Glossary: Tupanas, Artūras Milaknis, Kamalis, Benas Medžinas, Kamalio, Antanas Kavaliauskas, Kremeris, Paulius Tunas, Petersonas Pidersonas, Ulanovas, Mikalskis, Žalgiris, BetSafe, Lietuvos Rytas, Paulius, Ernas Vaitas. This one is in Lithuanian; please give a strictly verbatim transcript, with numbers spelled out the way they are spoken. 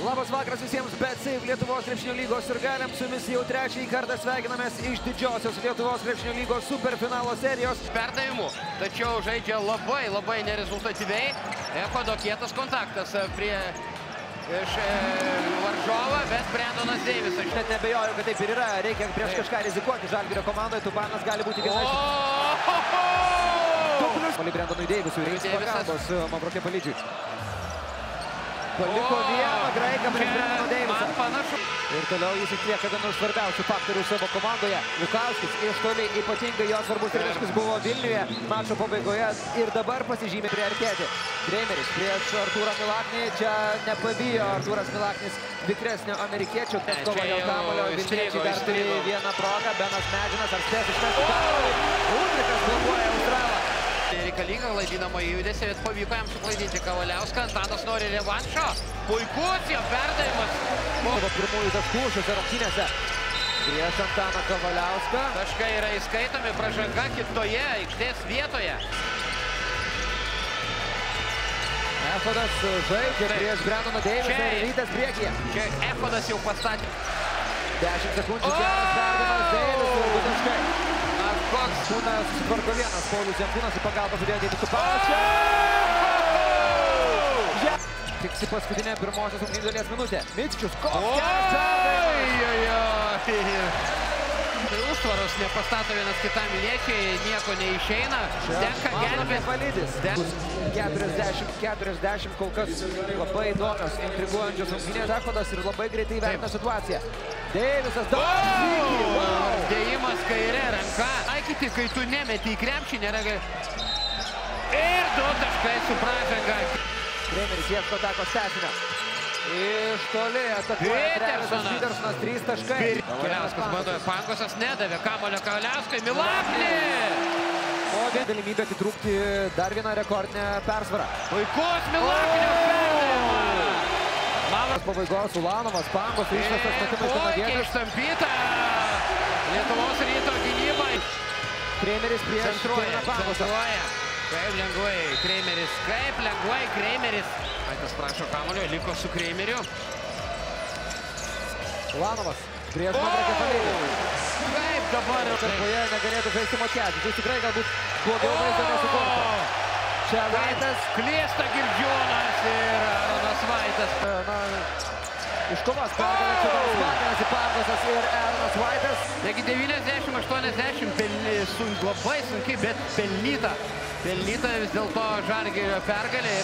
Labas vakaras visiems BetSafe Lietuvos krepšinio lygos sirgaliams. Su jumis jau trečiąjį kartą sveikinamės iš didžiosios Lietuvos krepšinio lygos superfinalo serijos. Perdavimų, tačiau žaidžia labai, labai nerezultatyviai. Echodo kietas kontaktas prie iš varžovą, bet Bronius Deividas. Aš net nebejoju, kad taip ir yra. Reikia prieš kažką rizikuoti. Žalgirio komandoje Tupanas gali būti viena iš... Bronius Deividas reikia pagalbos Mabrokė palydžiui. Paliko vieną graiką prieš Brenoną Deivisą. Ir toliau jis atlieka vienų svarbiausių faktorių savo komandoje. Mikalskis iš toli, ypatingai jo svarbus tritaškis buvo Vilniuje mačo pabaigoje ir dabar pasižymė priartėti. Kremeris prieš Artūrą Milaknį. Čia nepabijo Artūras Milaknis vikresnio amerikiečių. Kova dėl Kamalio. Vilniečiai dar turi vieną progą. Benas Medžinas ar spės išmesti Kamalį. Udrikas blokuoja Australą. Reikalinga klaidinama judesį, bet pavyko jam suklaidinti Kavaliauską. Antanas nori revanšo. Puikus jo perdavimas. Buvo pirmųjų taškų šiose rungtynėse. Prieš Antaną Kavaliauską. Taškai yra įskaitomi, pražanga kitoje aikštės vietoje. Echodas žaidžia prieš Brenoną Deivisą ir Rytas priekyje. Čia Echodas jau pastatė. dešimt sekundžių geras perdavimas Deivisui ir du taškai. Koks Tunas vargo vienas, Paulius Tunas į pagalbą žudėjo Deivisų palačią. Tiksi paskutinė pirmosios rungtynių dalies minutė. Mičkius, koks! Užtvaros nepastato vienas kitam liečiai, nieko neišeina. Tenka gelbės. keturiasdešimt keturiasdešimt kol kas labai įdomios, intriguojančios rungtynės. Echodas ir labai greitai vertina situaciją. Deivisas daug. Dėjimas kairė ranka. Taikyti, kai tu nemeti į krepšį, nėra gali. Ir du taškai su pražanga. Kremeris ieško takos tęsinio. Iš toli atakuoja Petersonas. Pidersonas trys taškai. Kavaliauskas bandoja pangosas, nedavė kamuolio Kavaliauskai. Milaknį! O galimybė atitrūkti dar vieną rekordinę persvarą. Puikus Milaknio perdavimas! Pabaigos Ulanovas, pangos išmestas metimas kanadietis. Puikiai ištampyta Lietuvos Ryto gynybai. Kremeris prieš Tupaną pangosą. Kaip lengvai Kremeris, kaip lengvai Kremeris. Vaitas prašo kamuolio, liko su Kremeriu. Ulanovas prieš Mabrokė palydį. Kaip dabar tarpoje negalėtų žaisti Motkevičius. Jis tikrai galbūt blogiau vaizdo nesukurtų. Čia Vaitas. Klysta Girdžiūnas ir Ernas Vaitas. Iš kovos pergalę čia Vaitas į pangosas ir Ernas Vaitas. Taigi devyniasdešimt aštuoniasdešimt labai sunkiai, bet pelnyta. Pelnyta vis dėlto Žalgirio pergalė.